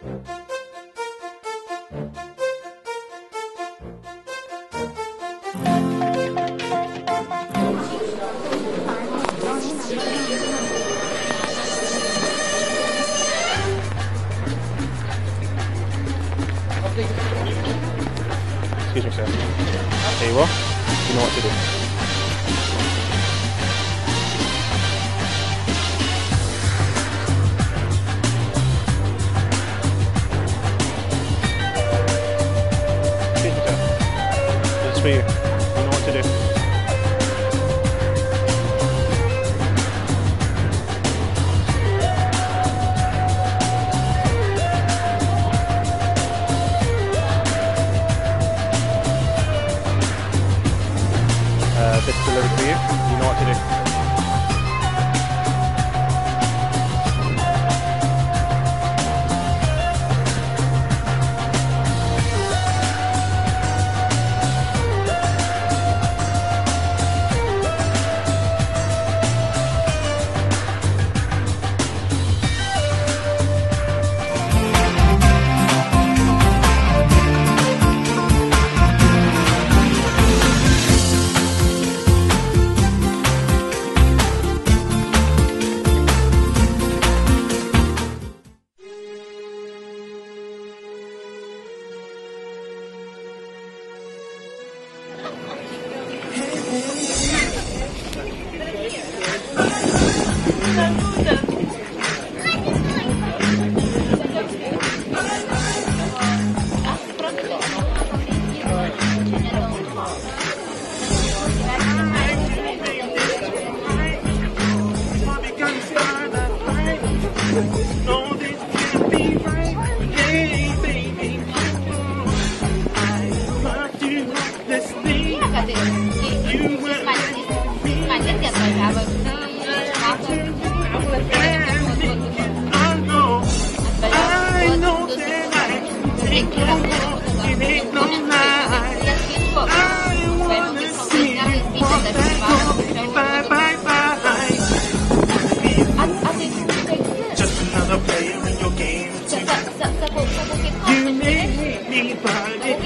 Excuse me, sir. There you are. You know what to do. You know what to do. This is delivered to you. You know what to do.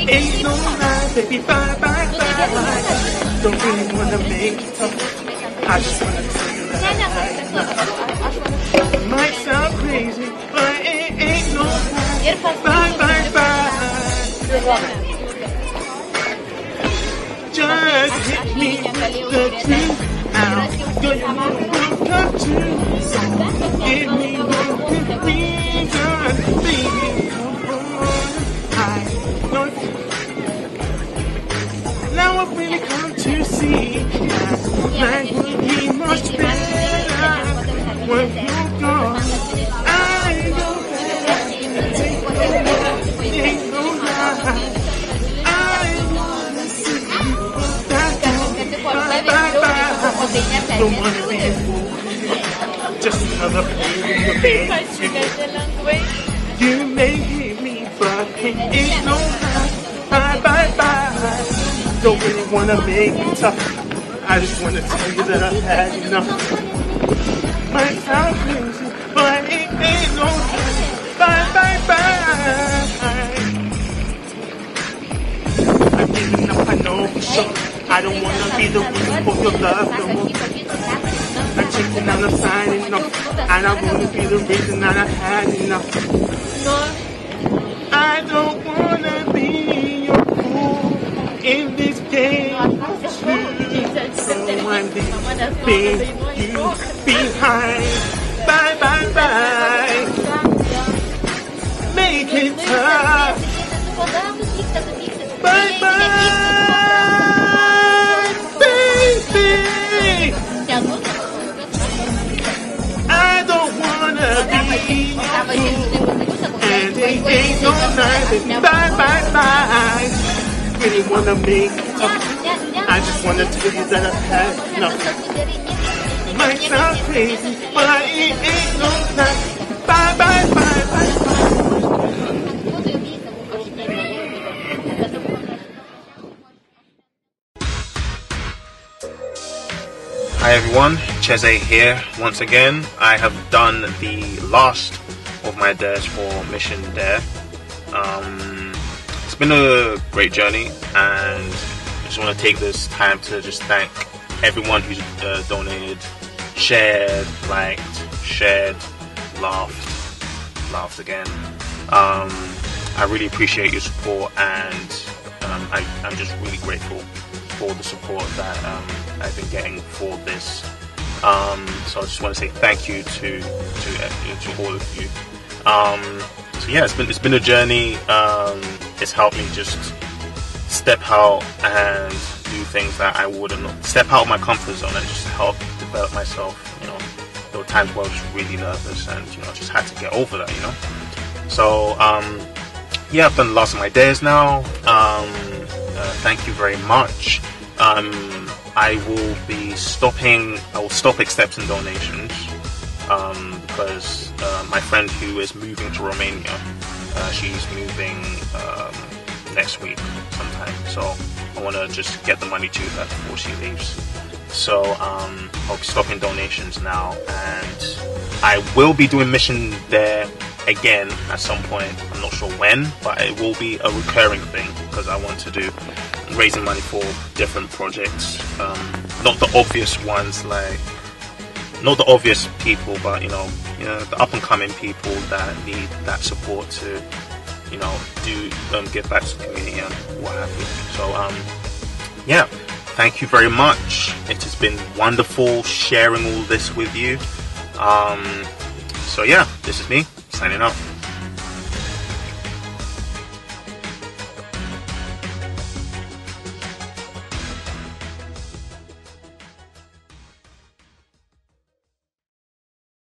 Ain't no lie, baby, bye, bye, bye. Don't really wanna make it up. I just wanna tell you that I might sound crazy, but it ain't no lie. Bye, bye, bye. Just hit me with the truth. Now, girl, you know we'll come true. So give me one good reason, baby. Come on, I know it's really come to see that life will be much better when you're gone. I know that ain't no lie, ain't no lie. I wanna see you back home. Bye bye bye. Don't wanna be a fool, just another fool. You may hate me, but it ain't no lie. Bye bye bye. Don't really wanna make it tough. I just wanna tell you that I've had enough. Might sound crazy, but it ain't no lie. Bye bye bye. I've given up, I know for sure. I don't wanna be the reason for your love no more. I'm checking out, I'm signing up, and I wanna be the reason that I've had enough. I don't wanna be your fool in this game, someone leave you behind. Bye bye bye. Make it tough. Bye bye, baby. I don't wanna be you, and it ain't no night. Bye bye bye. I really wanna make it up. I just wanna tell you that I've had enough. Might sound crazy, but I ain't no lie. Bye bye bye bye bye. Hi everyone, Cheze here. Once again, I have done the last of my dares for Mission DARE. It's been a great journey, and I just want to take this time to just thank everyone who's donated, shared, liked, shared, laughed again. I really appreciate your support, and I'm just really grateful for the support that I've been getting for this. So I just want to say thank you to all of you. So yeah, it's been a journey. It's helped me just step out and do things that I wouldn't, step out of my comfort zone and just help develop myself. You know, there were times where I was really nervous, and you know, I just had to get over that. You know, so yeah, I've done the last of my dares now. Thank you very much. I will stop accepting donations because my friend who is moving to Romania, she's moving next week sometime, so I want to just get the money to her before she leaves. So I'll be stopping donations now, and I will be doing Mission DARE again at some point. I'm not sure when, but it will be a recurring thing because I want to do raising money for different projects, not the obvious ones, like not the obvious people, but you know the up and coming people that need that support to do give back to the community and what have you. So yeah, thank you very much. It has been wonderful sharing all this with you. So yeah, this is me signing off.